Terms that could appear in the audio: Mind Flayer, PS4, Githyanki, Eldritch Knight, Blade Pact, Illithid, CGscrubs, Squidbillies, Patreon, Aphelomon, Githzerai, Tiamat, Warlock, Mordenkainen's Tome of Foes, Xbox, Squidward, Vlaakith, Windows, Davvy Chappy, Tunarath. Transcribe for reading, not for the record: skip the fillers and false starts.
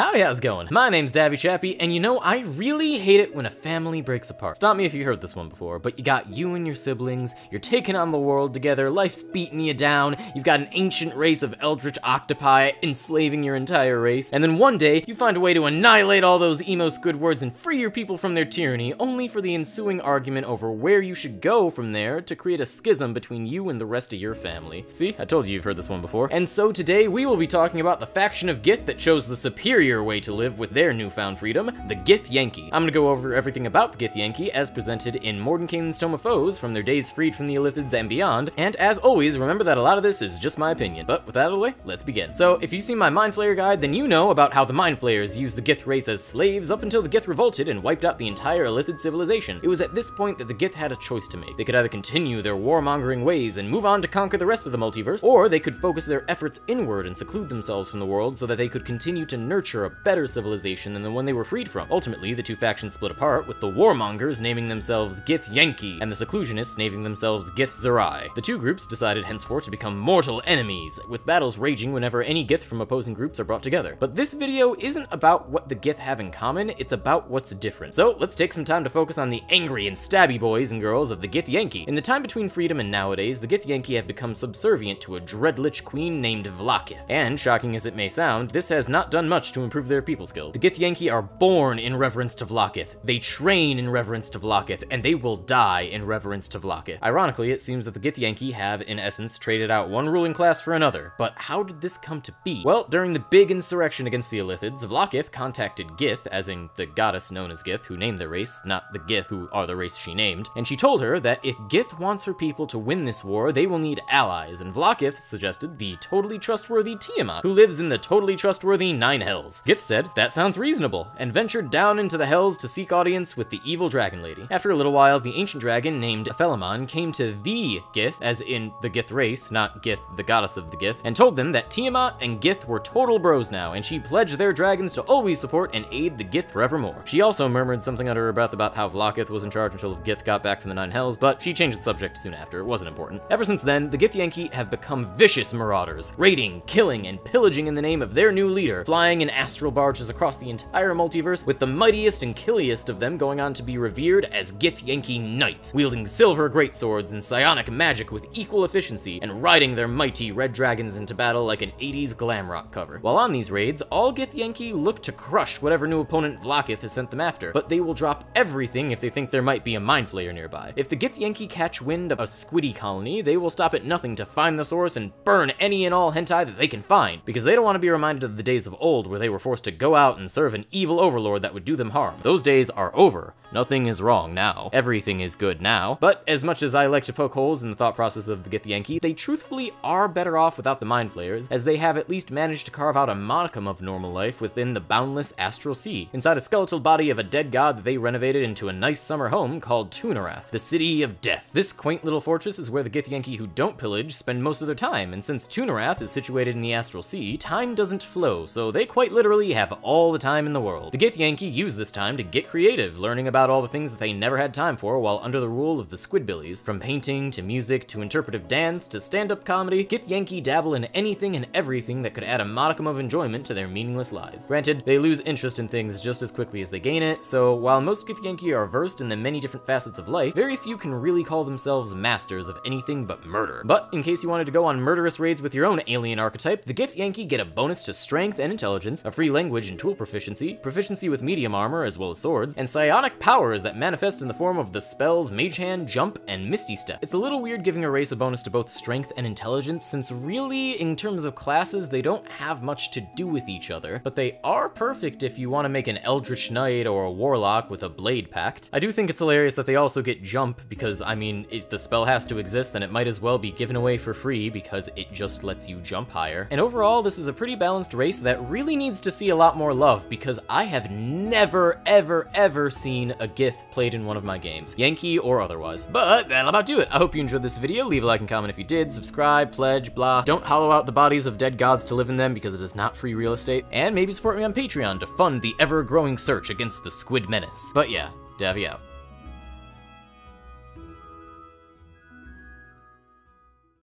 Howdy, how's it going? My name's Davvy Chappy, and you know, I really hate it when a family breaks apart. Stop me if you heard this one before, but you got you and your siblings, you're taking on the world together, life's beating you down, you've got an ancient race of eldritch octopi enslaving your entire race, and then one day, you find a way to annihilate all those emo Squidwards and free your people from their tyranny, only for the ensuing argument over where you should go from there to create a schism between you and the rest of your family. See, I told you you've heard this one before. And so today, we will be talking about the faction of Gith that chose the superior way to live with their newfound freedom, the Githyanki. I'm gonna go over everything about the Githyanki as presented in Mordenkainen's Tome of Foes from their days freed from the Illithids and beyond, and as always, remember that a lot of this is just my opinion. But with that out of the way, let's begin. So, if you've seen my Mind Flayer guide, then you know about how the Mind Flayers used the Gith race as slaves up until the Gith revolted and wiped out the entire Illithid civilization. It was at this point that the Gith had a choice to make. They could either continue their warmongering ways and move on to conquer the rest of the multiverse, or they could focus their efforts inward and seclude themselves from the world so that they could continue to nurture a better civilization than the one they were freed from. Ultimately, the two factions split apart, with the warmongers naming themselves Githyanki and the seclusionists naming themselves Githzerai. The two groups decided henceforth to become mortal enemies, with battles raging whenever any Gith from opposing groups are brought together. But this video isn't about what the Gith have in common, it's about what's different. So let's take some time to focus on the angry and stabby boys and girls of the Githyanki. In the time between freedom and nowadays, the Githyanki have become subservient to a dreadlich queen named Vlaakith. And shocking as it may sound, this has not done much to improve their people skills. The Githyanki are born in reverence to Vlaakith, they train in reverence to Vlaakith, and they will die in reverence to Vlaakith. Ironically, it seems that the Githyanki have, in essence, traded out one ruling class for another. But how did this come to be? Well, during the big insurrection against the Illithids, Vlaakith contacted Gith, as in the goddess known as Gith, who named the race, not the Gith who are the race she named, and she told her that if Gith wants her people to win this war, they will need allies, and Vlaakith suggested the totally trustworthy Tiamat, who lives in the totally trustworthy Nine Hells. Gith said, that sounds reasonable, and ventured down into the Hells to seek audience with the evil dragon lady. After a little while, the ancient dragon named Aphelomon came to the Gith, as in the Gith race, not Gith, the goddess of the Gith, and told them that Tiamat and Gith were total bros now, and she pledged their dragons to always support and aid the Gith forevermore. She also murmured something under her breath about how Vlaakith was in charge until Gith got back from the Nine Hells, but she changed the subject soon after, it wasn't important. Ever since then, the Githyanki have become vicious marauders, raiding, killing, and pillaging in the name of their new leader, flying in astral barges across the entire multiverse, with the mightiest and killiest of them going on to be revered as Githyanki Knights, wielding silver greatswords and psionic magic with equal efficiency, and riding their mighty red dragons into battle like an 80s glam rock cover. While on these raids, all Githyanki look to crush whatever new opponent Vlaakith has sent them after, but they will drop everything if they think there might be a Mind Flayer nearby. If the Githyanki catch wind of a squiddy colony, they will stop at nothing to find the source and burn any and all hentai that they can find, because they don't want to be reminded of the days of old where they were forced to go out and serve an evil overlord that would do them harm. Those days are over. Nothing is wrong now. Everything is good now. But as much as I like to poke holes in the thought process of the Githyanki, they truthfully are better off without the Mind Flayers, as they have at least managed to carve out a modicum of normal life within the boundless astral sea, inside a skeletal body of a dead god that they renovated into a nice summer home called Tunarath, the City of Death. This quaint little fortress is where the Githyanki who don't pillage spend most of their time, and since Tunarath is situated in the astral sea, time doesn't flow, so they quite literally have all the time in the world. The Githyanki use this time to get creative, learning about all the things that they never had time for while under the rule of the Squidbillies. From painting, to music, to interpretive dance, to stand-up comedy, Githyanki dabble in anything and everything that could add a modicum of enjoyment to their meaningless lives. Granted, they lose interest in things just as quickly as they gain it, so while most Githyanki are versed in the many different facets of life, very few can really call themselves masters of anything but murder. But in case you wanted to go on murderous raids with your own alien archetype, the Githyanki get a bonus to strength and intelligence, a free language and tool proficiency, proficiency with medium armor as well as swords, and psionic powers that manifest in the form of the spells Mage Hand, Jump, and Misty Step. It's a little weird giving a race a bonus to both strength and intelligence, since really, in terms of classes, they don't have much to do with each other, but they are perfect if you want to make an Eldritch Knight or a Warlock with a Blade Pact. I do think it's hilarious that they also get Jump, because, I mean, if the spell has to exist, then it might as well be given away for free, because it just lets you jump higher. And overall, this is a pretty balanced race that really needs to see a lot more love, because I have never, ever seen a Gith played in one of my games, Yankee or otherwise. But that'll about do it. I hope you enjoyed this video. Leave a like and comment if you did, subscribe, pledge, blah. Don't hollow out the bodies of dead gods to live in them, because it is not free real estate. And maybe support me on Patreon to fund the ever-growing search against the Squid Menace. But yeah, Davvy out.